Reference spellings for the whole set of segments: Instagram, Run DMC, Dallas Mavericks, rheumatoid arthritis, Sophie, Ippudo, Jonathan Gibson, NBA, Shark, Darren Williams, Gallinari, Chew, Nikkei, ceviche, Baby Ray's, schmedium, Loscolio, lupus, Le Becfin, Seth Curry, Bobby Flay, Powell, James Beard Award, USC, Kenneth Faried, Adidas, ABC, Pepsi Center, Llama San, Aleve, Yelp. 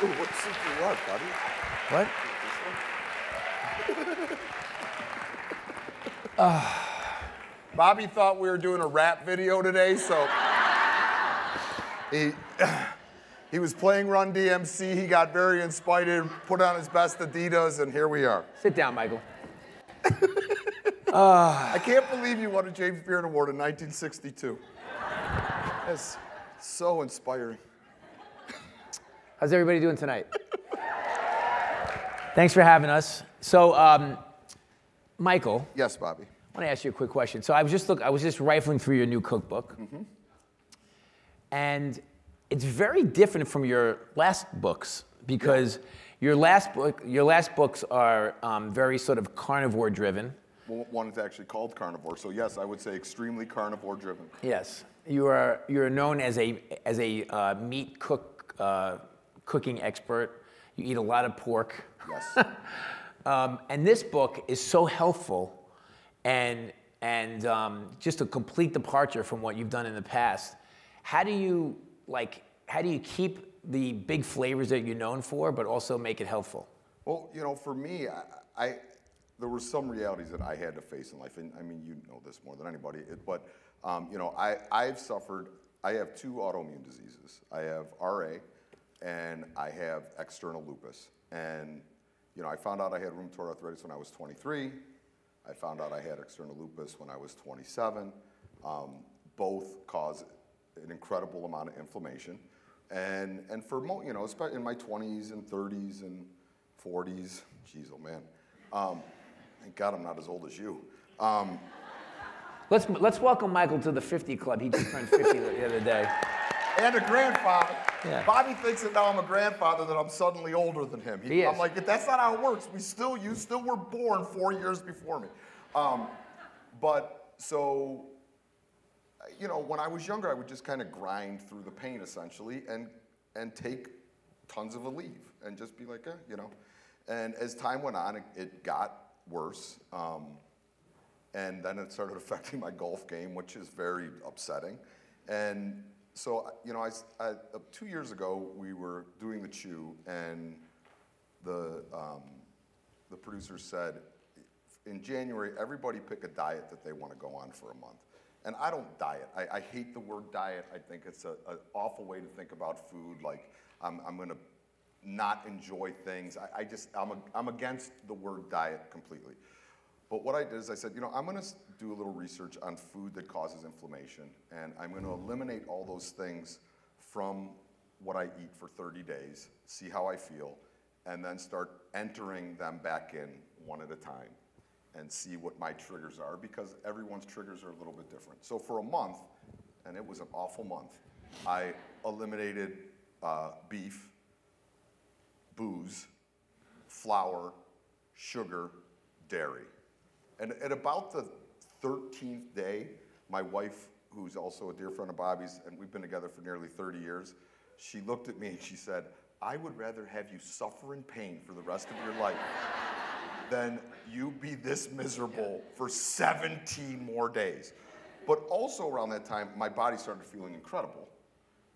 Ooh, what seat do you want, buddy? What? Bobby thought we were doing a rap video today, so he was playing Run DMC. He got very inspired, put on his best Adidas, and here we are. Sit down, Michael. I can't believe you won a James Beard Award in 1962. That's so inspiring. How's everybody doing tonight? Thanks for having us. So, Michael. Yes, Bobby. I want to ask you a quick question. So I was just rifling through your new cookbook, and it's very different from your last books because your last books are very sort of carnivore driven. Well, one is actually called Carnivore, so yes, I would say extremely carnivore driven. Yes, you're known as a meat cooking expert. You eat a lot of pork. Yes. And this book is so helpful. And just a complete departure from what you've done in the past. How do you keep the big flavors that you're known for, but also make it helpful? Well, you know, for me, there were some realities that I had to face in life, and I mean, you know this more than anybody. You know, I've suffered. I have two autoimmune diseases. I have RA, and I have external lupus. And you know, I found out I had rheumatoid arthritis when I was 23. I found out I had external lupus when I was 27. Both cause an incredible amount of inflammation, and for you know, in my 20s and 30s and 40s, geez, oh man, thank God I'm not as old as you. Let's welcome Michael to the 50 Club. He just turned 50 the other day. And a grandfather. Yeah. Bobby thinks that now I'm a grandfather, that I'm suddenly older than him. I'm like, that's not how it works. You still were born 4 years before me. But so, you know, when I was younger, I would just kind of grind through the pain, essentially, and take tons of Aleve and just be like, you know. And as time went on, it got worse. And then it started affecting my golf game, which is very upsetting. And so, you know, 2 years ago, we were doing the Chew, and the producer said, in January, everybody pick a diet that they want to go on for a month. And I don't diet. I hate the word diet. I think it's an awful way to think about food. Like, I'm going to not enjoy things. I'm against the word diet completely. But what I did is I said, you know, I'm going to do a little research on food that causes inflammation, and I'm going to eliminate all those things from what I eat for 30 days, see how I feel, and then start entering them back in one at a time and see what my triggers are, because everyone's triggers are a little bit different. So for a month, and it was an awful month, I eliminated beef, booze, flour, sugar, dairy. And at about the 13th day, my wife, who's also a dear friend of Bobby's, and we've been together for nearly 30 years, she looked at me and she said, I would rather have you suffer in pain for the rest of your life than you be this miserable for 17 more days. But also around that time, my body started feeling incredible.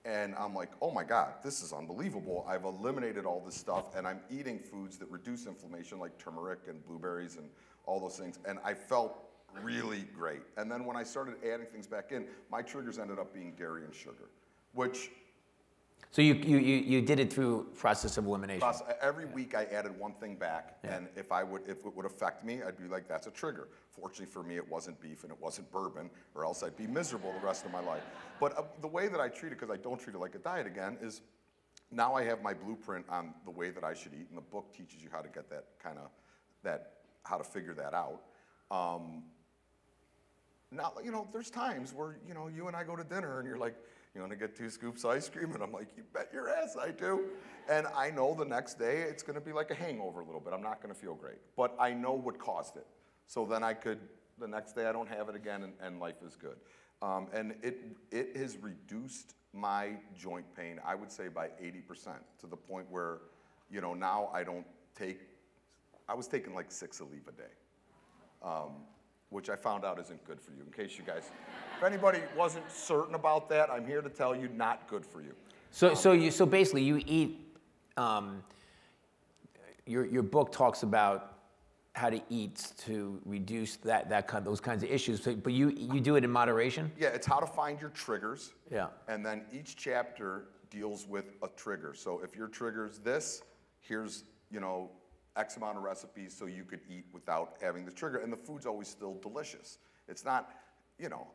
And I'm like, oh my God, this is unbelievable. I've eliminated all this stuff, and I'm eating foods that reduce inflammation, like turmeric and blueberries and all those things, and I felt really great. And then when I started adding things back in, my triggers ended up being dairy and sugar, which... So you did it through process of elimination. Every week I added one thing back, and if it would affect me, I'd be like, that's a trigger. Fortunately for me, it wasn't beef and it wasn't bourbon, or else I'd be miserable the rest of my life. But the way that I treat it, because I don't treat it like a diet again, is now I have my blueprint on the way that I should eat, and the book teaches you how to get that kind of... how to figure that out. Now, you know, there's times where, you know, you and I go to dinner and you're like, you want to get 2 scoops ice cream? And I'm like, you bet your ass I do. And I know the next day it's going to be like a hangover a little bit. I'm not going to feel great. But I know what caused it. So then I could, the next day I don't have it again, and life is good. And it has reduced my joint pain, I would say, by 80%, to the point where, you know, now I was taking like 6 Aleve a day, which I found out isn't good for you. In case you guys, if anybody wasn't certain about that, I'm here to tell you, not good for you. So basically, you eat Your book talks about how to eat to reduce those kinds of issues, but you do it in moderation? Yeah, it's how to find your triggers. Yeah. And then each chapter deals with a trigger. So if your trigger's this, here's, you know, X amount of recipes so you could eat without having the trigger. And the food's always still delicious. It's not, you know,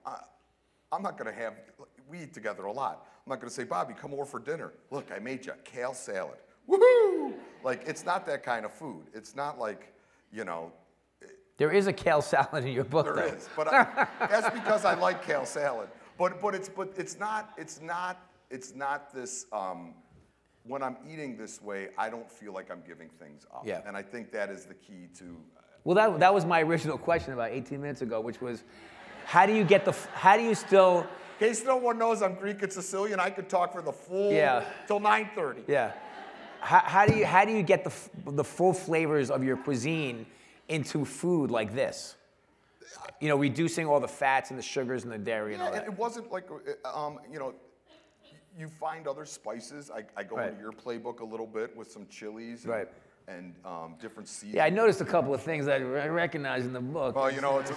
I'm not gonna have, we eat together a lot. I'm not gonna say, Bobby, come over for dinner. Look, I made you a kale salad. Woohoo! Like, it's not that kind of food. It's not like, you know. There is a kale salad in your book, though. There is, but that's because I like kale salad. But it's not this, when I'm eating this way, I don't feel like I'm giving things up. Yeah. And I think that is the key to. Well, that was my original question about 18 minutes ago, which was, how do you still. In case no one knows, I'm Greek and Sicilian. I could talk for the full, till 9:30. Yeah. How do you get the full flavors of your cuisine into food like this? You know, reducing all the fats and the sugars and the dairy and all that. It wasn't like, you know, you find other spices. I go into your playbook a little bit with some chilies and, different seeds. Yeah, I noticed a couple of things that I recognize in the book. Well, you know, it's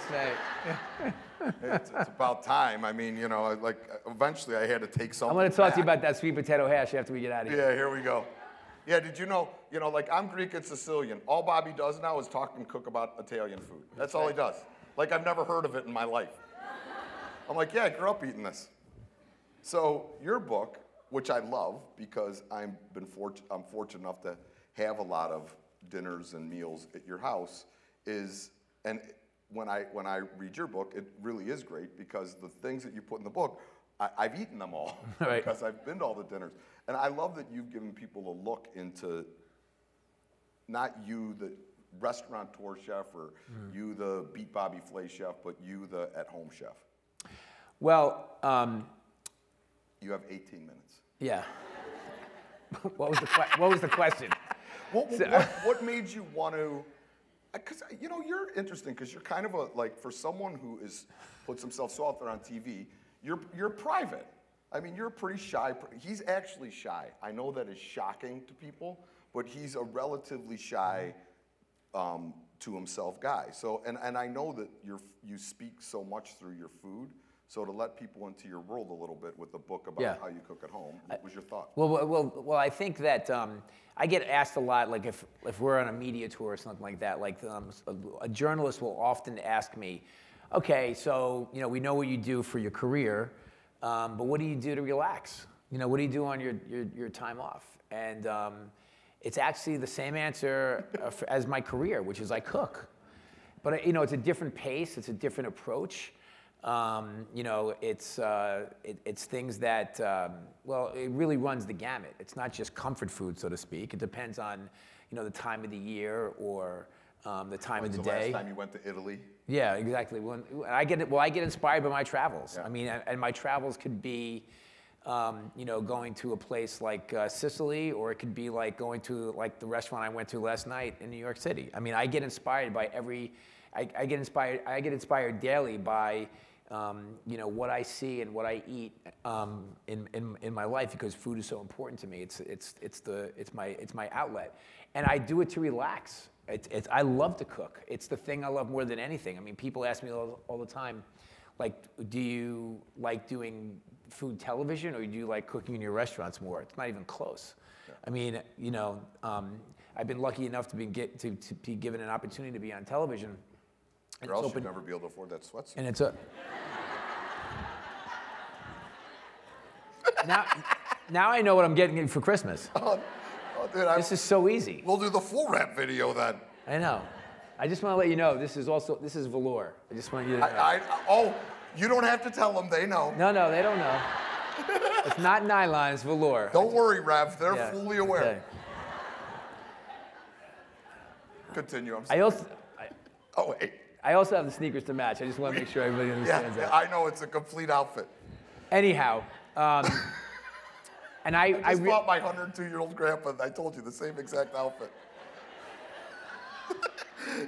about time. I mean, you know, like eventually I had to take something. I'm going to talk to you about that sweet potato hash after we get out of here. Yeah, here we go. Yeah, did you know, like I'm Greek and Sicilian. All Bobby does now is talk and cook about Italian food. That's all he does. Like I've never heard of it in my life. I'm like, yeah, I grew up eating this. So your book, which I love because I'm fortunate enough to have a lot of dinners and meals at your house, and when I read your book, it really is great because the things that you put in the book, I've eaten them all because I've been to all the dinners. And I love that you've given people a look into, not you, the restaurateur chef, or you, the Beat Bobby Flay chef, but you, the at-home chef. Well, you have 18 minutes. Yeah. What was the question? What made you want to? Because you know you're interesting because you're kind of a for someone who puts himself so out there on TV, you're private. I mean, you're pretty shy. He's actually shy. I know that is shocking to people, but he's a relatively shy, to himself guy. So, and I know that you speak so much through your food. So to let people into your world a little bit with the book about how you cook at home, what was your thought? Well, I think that I get asked a lot, like if we're on a media tour or something like that, like a journalist will often ask me, okay, so you know we know what you do for your career, but what do you do to relax? You know, what do you do on your time off? And it's actually the same answer as my career, which is I cook. But you know, it's a different pace, it's a different approach. You know, it's things that, well, it really runs the gamut. It's not just comfort food, so to speak. It depends on, you know, the time of the year or the time of the day. Last time you went to Italy? Yeah, exactly. Well, I get inspired by my travels. Yeah. I mean, and my travels could be, you know, going to a place like Sicily, or it could be like going to like the restaurant I went to last night in New York City. I mean, I get inspired by I get inspired daily by you know, what I see and what I eat in my life, because food is so important to me. It's my outlet, and I do it to relax. I love to cook. It's the thing I love more than anything. I mean, people ask me all the time, like, do you like doing food television, or do you like cooking in your restaurants more? It's not even close. Yeah. I mean, you know, I've been lucky enough to be given an opportunity to be on television. Or else you'd never be able to afford that sweatsuit. And it's a now I know what I'm getting for Christmas. Oh, dude, this is so easy. We'll do the full wrap video then. I know. I just want to let you know this is velour. I just want you to know. You don't have to tell them. They know. No, they don't know. It's not nylon. It's velour. Don't worry, Rev. They're fully aware. Okay. Continue. I'm sorry. I also have the sneakers to match. I just want to make sure everybody understands that. I know it's a complete outfit. Anyhow, and I just bought my 102-year-old grandpa. I told you the same exact outfit.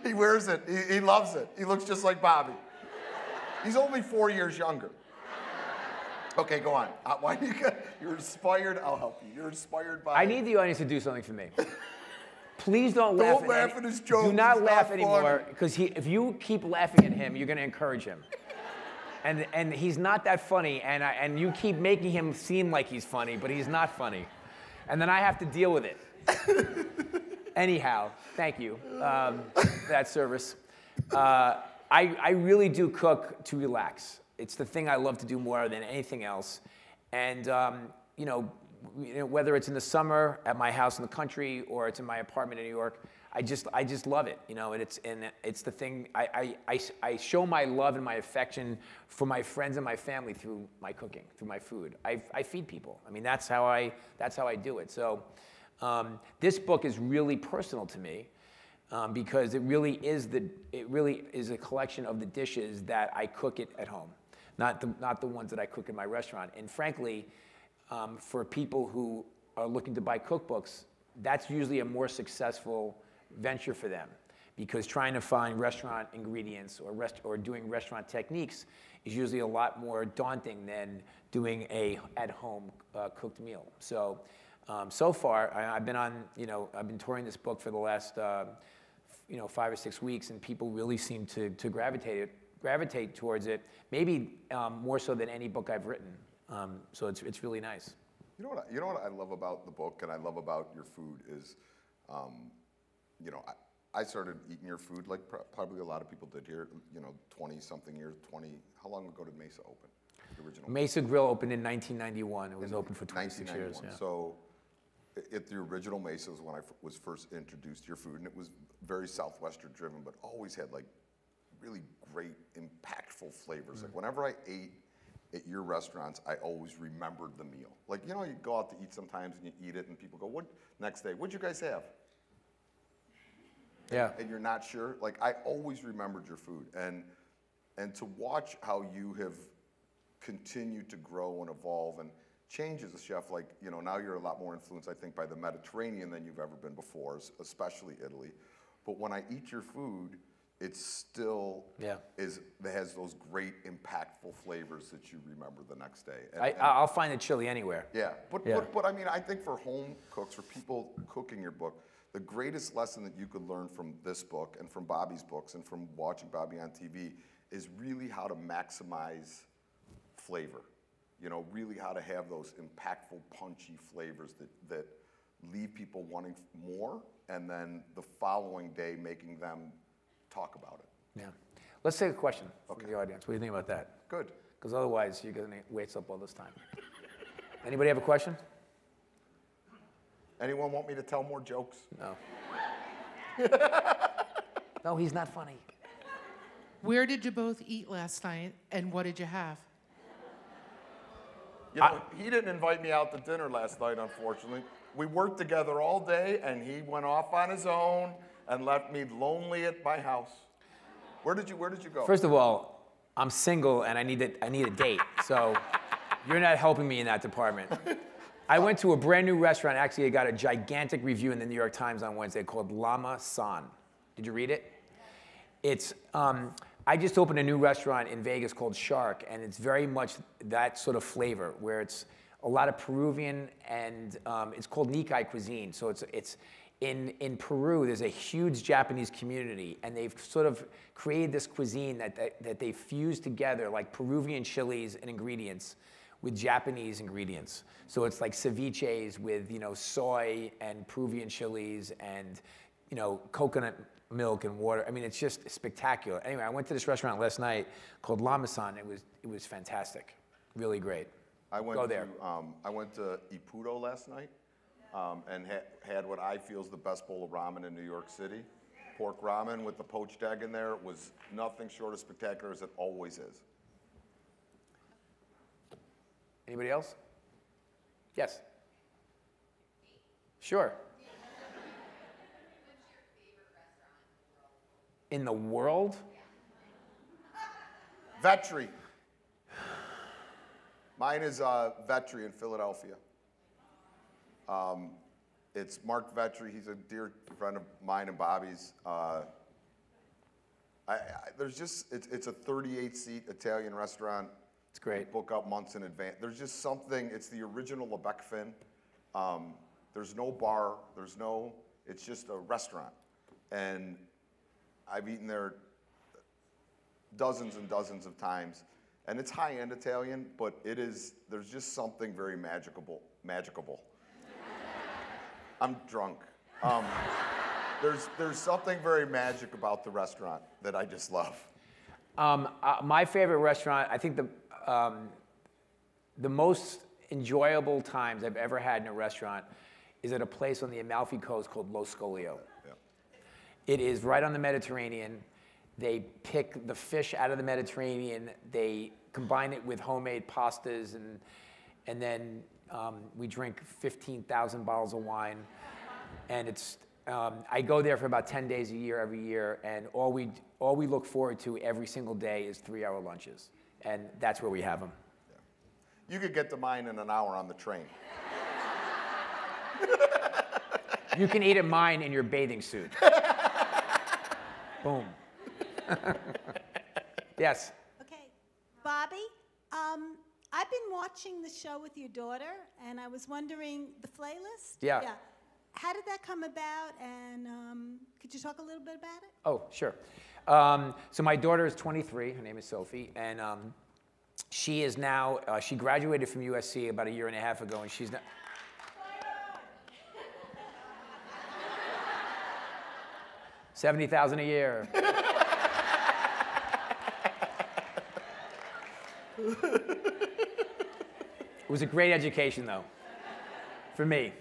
He wears it. He loves it. He looks just like Bobby. He's only 4 years younger. Okay, go on. Why do you you're inspired, I'll help you. You're inspired by... I need the audience to do something for me. Please don't laugh at his jokes. Do not laugh anymore, because if you keep laughing at him, you're going to encourage him. And he's not that funny, and you keep making him seem like he's funny, but he's not funny. And then I have to deal with it. Anyhow, thank you for that service. I really do cook to relax. It's the thing I love to do more than anything else. And you know, whether it's in the summer at my house in the country or it's in my apartment in New York, I just love it. You know, and it's the thing. I show my love and my affection for my friends and my family through my cooking, through my food. I feed people. I mean, that's how I do it. So this book is really personal to me. Because it really is a collection of the dishes that I cook at home, not the ones that I cook in my restaurant. And frankly, for people who are looking to buy cookbooks, that's usually a more successful venture for them, because trying to find restaurant ingredients or doing restaurant techniques is usually a lot more daunting than doing a at-home cooked meal. So. So far, I've been touring this book for the last, 5 or 6 weeks, and people really seem to gravitate towards it. Maybe more so than any book I've written. So it's really nice. You know what I love about the book, and I love about your food is, I started eating your food like probably a lot of people did here. 20 something years. How long ago did Mesa open? The original Mesa Grill opened in 1991. It was open for 26 years. Yeah. So. At the original Mesa was when I was first introduced to your food, and it was very Southwestern driven, but always had like really great, impactful flavors. Mm-hmm. Like whenever I ate at your restaurants, I always remembered the meal. Like you go out to eat sometimes and you eat it, and people go, "What next day? What'd you guys have?" Yeah. And you're not sure. Like I always remembered your food, and to watch how you have continued to grow and evolve and change as a chef, like, now you're a lot more influenced, I think, by the Mediterranean than you've ever been before, especially Italy. But when I eat your food, it still has those great, impactful flavors that you remember the next day. I'll find the chili anywhere. Yeah. But I mean, I think for home cooks, for people cooking your book, the greatest lesson that you could learn from this book and from Bobby's books and from watching Bobby on TV is really how to maximize flavor. Really how to have those impactful, punchy flavors that leave people wanting more, and then the following day making them talk about it. Yeah. Let's take a question from the audience. What do you think about that? Good. Because otherwise, you're going to waste up all this time. Anybody have a question? Anyone want me to tell more jokes? No. No, he's not funny. Where did you both eat last night, and what did you have? He didn't invite me out to dinner last night, unfortunately. We worked together all day, and he went off on his own and left me lonely at my house. Where did you go? First of all, I'm single, and I need a date. So you're not helping me in that department. I went to a brand new restaurant. Actually, it got a gigantic review in the New York Times on Wednesday called Llama San. Did you read it? It's... I just opened a new restaurant in Vegas called Shark, and it's very much that sort of flavor where it's a lot of Peruvian, and it's called Nikkei cuisine. So it's in Peru, there's a huge Japanese community, and they've sort of created this cuisine that they fuse together, like Peruvian chilies and ingredients with Japanese ingredients. So it's like ceviches with soy and Peruvian chilies and coconut milk and water. I mean, it's just spectacular. Anyway, I went to this restaurant last night called Llama San. It was fantastic, really great. I went to Ippudo last night, and had what I feel is the best bowl of ramen in New York City. Pork ramen with the poached egg in there. It was nothing short of spectacular, as it always is. Anybody else? Yes. Sure. In the world? Vetri. Mine is Vetri in Philadelphia. It's Mark Vetri. He's a dear friend of mine and Bobby's. There's just, it's a 38-seat Italian restaurant. It's great. Book up months in advance. There's just something, it's the original Le Becfin. There's no bar, there's no, it's just a restaurant. And I've eaten there dozens and dozens of times. And it's high-end Italian, but it is, there's just something very magicable. I'm drunk. There's something very magic about the restaurant that I just love. My favorite restaurant, I think the most enjoyable times I've ever had in a restaurant is at a place on the Amalfi Coast called Loscolio. Yeah. It is right on the Mediterranean. They pick the fish out of the Mediterranean. They combine it with homemade pastas, and then we drink 15,000 bottles of wine, and it's. I go there for about 10 days a year, every year, and all we look forward to every single day is 3-hour lunches, and that's where we have them. Yeah. You could get to mine in an hour on the train. You can eat at mine in your bathing suit. Boom. Yes. Okay, Bobby, I've been watching the show with your daughter, and I was wondering the playlist. Yeah. Yeah. How did that come about, and could you talk a little bit about it? Oh, sure. So my daughter is 23. Her name is Sophie, and she is now, she graduated from USC about a year and a half ago, and she's now... $70,000 a year. It was a great education, though, for me.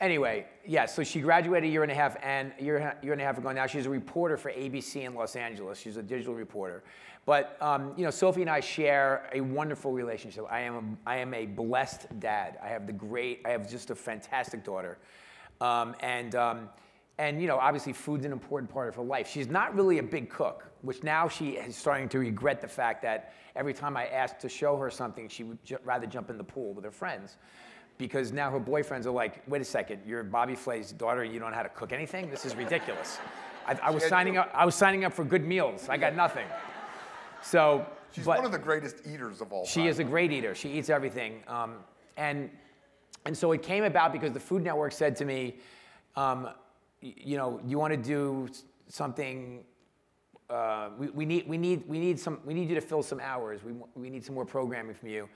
Anyway, yeah, so she graduated a year and a half ago. Now she's a reporter for ABC in Los Angeles. She's a digital reporter. But, you know, Sophie and I share a wonderful relationship. I am a blessed dad. I have just a fantastic daughter. And you know, obviously food's an important part of her life. She's not really a big cook, which now she is starting to regret the fact that every time I asked to show her something, she would rather jump in the pool with her friends. Because now her boyfriends are like, wait a second, you're Bobby Flay's daughter and you don't know how to cook anything? This is ridiculous. I was signing up for good meals. I got nothing. So, She's one of the greatest eaters of all time. She is a great eater. She eats everything. And so it came about because the Food Network said to me, you know, you want to do something, we need you to fill some hours. We need some more programming from you.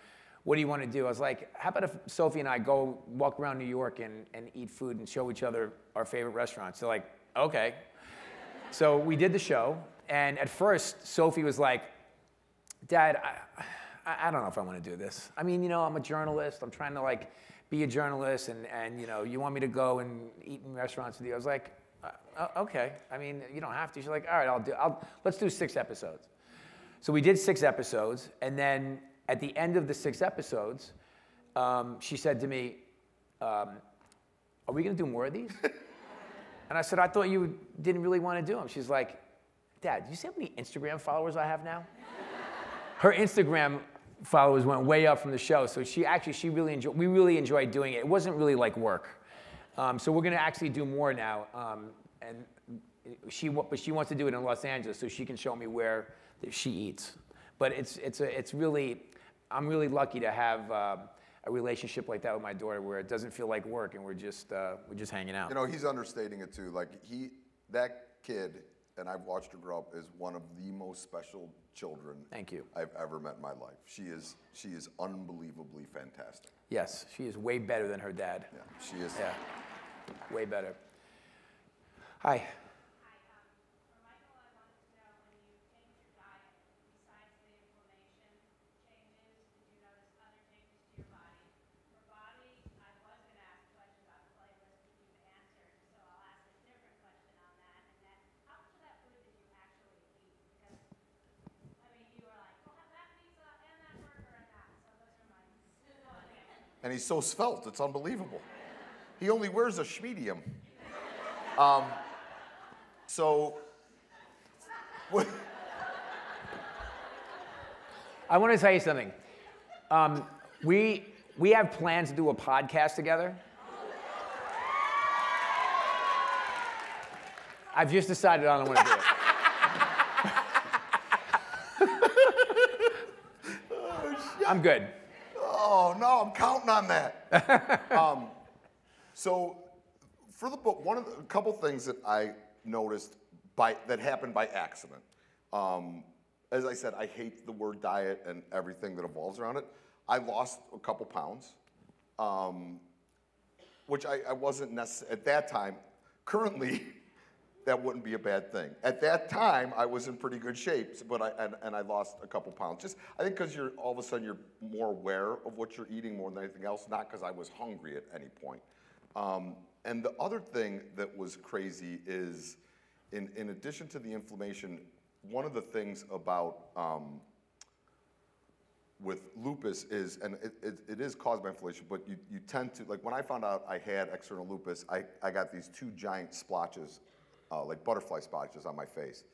What do you want to do? I was like, how about if Sophie and I go walk around New York and eat food and show each other our favorite restaurants? They're like, okay. So we did the show. And at first, Sophie was like, Dad, I don't know if I want to do this. I mean, you know, I'm a journalist. I'm trying to, like, be a journalist. And you know, you want me to go and eat in restaurants with you? I was like, okay. I mean, you don't have to. She's like, all right, let's do 6 episodes. So we did 6 episodes. And then... at the end of the 6 episodes, she said to me, are we going to do more of these? And I said, I thought you didn't really want to do them. She's like, Dad, do you see how many Instagram followers I have now? Her Instagram followers went way up from the show. So we really enjoyed doing it. It wasn't really like work. So we're going to actually do more now. But she wants to do it in Los Angeles so she can show me where she eats. But it's really... I'm really lucky to have a relationship like that with my daughter, where it doesn't feel like work, and we're just hanging out. You know, he's understating it too. Like that kid, and I've watched her grow up, is one of the most special children. Thank you. I've ever met in my life. She is unbelievably fantastic. Yes, she is way better than her dad. Yeah, she is. Yeah, way better. Hi. And he's so svelte, it's unbelievable. He only wears a schmedium. I want to tell you something. We have plans to do a podcast together. I've just decided I don't want to do it. I'm good. Oh, no, I'm counting on that. So for the book, a couple things that I noticed that happened by accident. As I said, I hate the word diet and everything that evolves around it. I lost a couple pounds, which I wasn't necessarily, at that time, currently, that wouldn't be a bad thing. At that time, I was in pretty good shape, but I lost a couple pounds. Just, I think because you're, all of a sudden, you're more aware of what you're eating more than anything else, not because I was hungry at any point. And the other thing that was crazy is, in addition to the inflammation, one of the things about with lupus is, and it is caused by inflammation, but you tend to, like when I found out I had external lupus, I got these two giant splotches, like butterfly splotches on my face.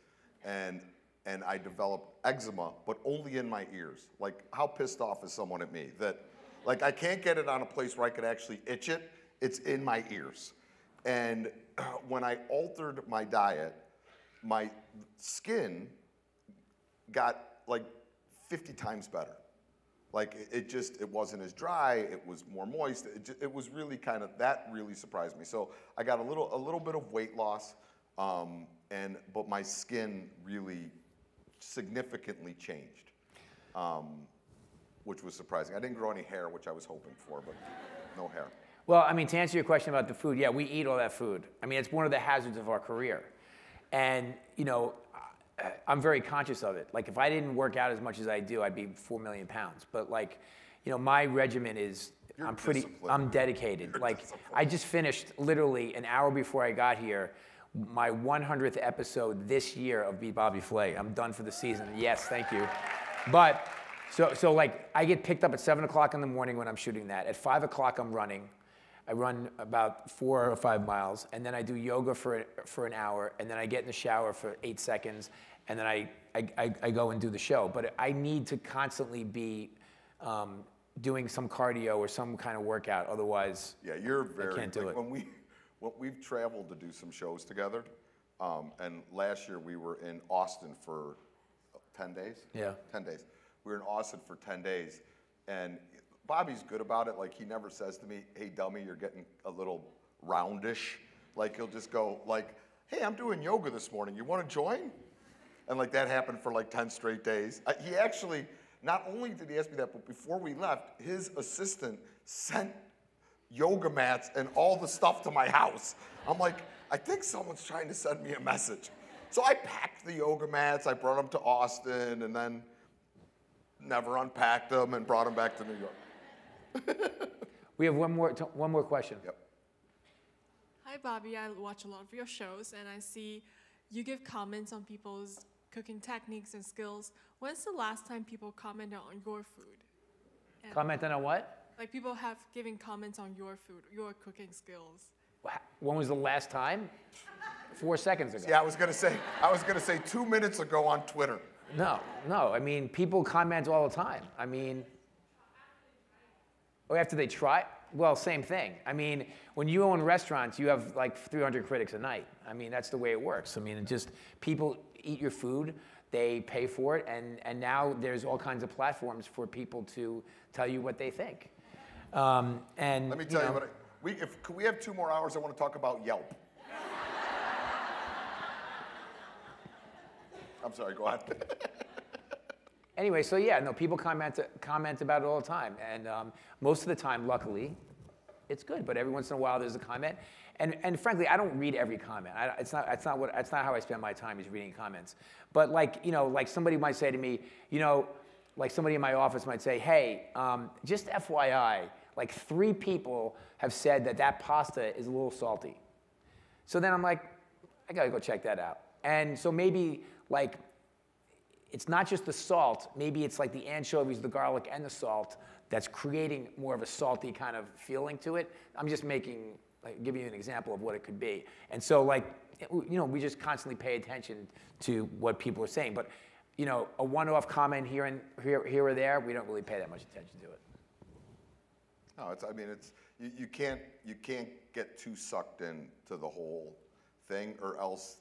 And I developed eczema, but only in my ears. Like how pissed off is someone at me that, like I can't get it on a place where I could actually itch it, it's in my ears. And when I altered my diet, my skin got like 50 times better. Like it wasn't as dry, it was more moist. It was really kind of, that really surprised me. So I got a little bit of weight loss, but my skin really significantly changed, which was surprising. I didn't grow any hair, which I was hoping for, but no hair. Well, I mean, to answer your question about the food, yeah, we eat all that food. I mean, it's one of the hazards of our career. And, you know, I'm very conscious of it. Like, if I didn't work out as much as I do, I'd be 4 million pounds. But, like, you know, my regimen is, I'm dedicated. You're like, I just finished, literally, an hour before I got here, my 100th episode this year of Be Bobby Flay. I'm done for the season. Yes, thank you. But, so like, I get picked up at 7 o'clock in the morning when I'm shooting that. At 5 o'clock, I'm running. I run about 4 or 5 miles, and then I do yoga for an hour, and then I get in the shower for 8 seconds, and then I go and do the show. But I need to constantly be doing some cardio or some kind of workout, otherwise yeah, you're very, I can't do it. When we've traveled to do some shows together, and last year we were in Austin for 10 days? Yeah. 10 days. We were in Austin for 10 days, and Bobby's good about it. Like he never says to me, "Hey, dummy, you're getting a little roundish." Like he'll just go, "Like, hey, I'm doing yoga this morning. You want to join?" And like that happened for like 10 straight days. He actually, not only did he ask me that, but before we left, his assistant sent yoga mats and all the stuff to my house. I'm like, I think someone's trying to send me a message. So I packed the yoga mats. I brought them to Austin, and then never unpacked them and brought them back to New York. We have one more question. Yep. Hi, Bobby. I watch a lot of your shows, and I see you give comments on people's cooking techniques and skills. When's the last time people commented on your food? And commented on what? Like people have given comments on your food, your cooking skills. When was the last time? 4 seconds ago. Yeah, I was gonna say 2 minutes ago on Twitter. No. I mean, people comment all the time. I mean. Or after they try, well, same thing. I mean, when you own restaurants, you have like 300 critics a night. I mean, that's the way it works. I mean, it just, people eat your food, they pay for it, and now there's all kinds of platforms for people to tell you what they think. And let me tell you, could we have 2 more hours? I want to talk about Yelp. I'm sorry, go on. Anyway, so yeah, no, people comment about it all the time. And most of the time, luckily, it's good. But every once in a while, there's a comment. And frankly, I don't read every comment. It's not how I spend my time is reading comments. But like, you know, like somebody might say to me, you know, like somebody in my office might say, hey, just FYI, like 3 people have said that pasta is a little salty. So then I'm like, I gotta go check that out. And so maybe like, it's not just the salt, maybe it's like the anchovies, the garlic, and the salt that's creating more of a salty kind of feeling to it. I'm just giving you an example of what it could be. And so like, you know, we just constantly pay attention to what people are saying. But, you know, a one-off comment here or there, we don't really pay that much attention to it. No, it's, I mean, it's, you can't get too sucked into the whole thing or else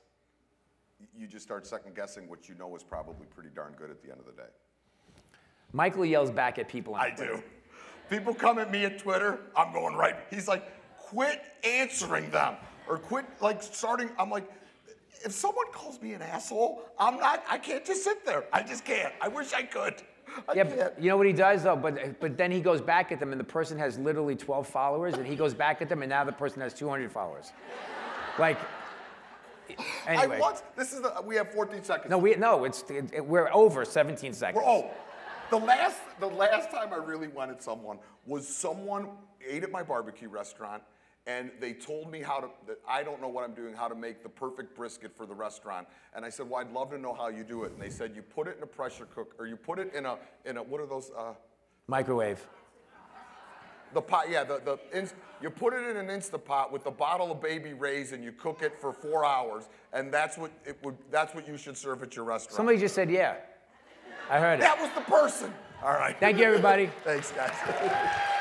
you just start second guessing what you know is probably pretty darn good at the end of the day. Michael yells back at people on Twitter. I do. People come at me at Twitter, I'm going right. He's like, quit answering them. Or quit, like, starting, I'm like, if someone calls me an asshole, I'm not, I can't just sit there. I just can't. I wish I could. Yeah, you know what he does though, but then he goes back at them and the person has literally 12 followers and he goes back at them and now the person has 200 followers. Like, anyway. This is the, we have 14 seconds. No, we're over 17 seconds. Oh, the last time I really wanted someone was someone ate at my barbecue restaurant and they told me how to, I don't know what I'm doing, how to make the perfect brisket for the restaurant. And I said, well, I'd love to know how you do it. And they said, you put it in a pressure cooker, or you put it in a what are those? Microwave. The pot, yeah, you put it in an Instapot with a bottle of Baby Ray's and you cook it for 4 hours. And that's what you should serve at your restaurant. Somebody just said, yeah, I heard it. That was the person. All right. Thank you, everybody. Thanks, guys.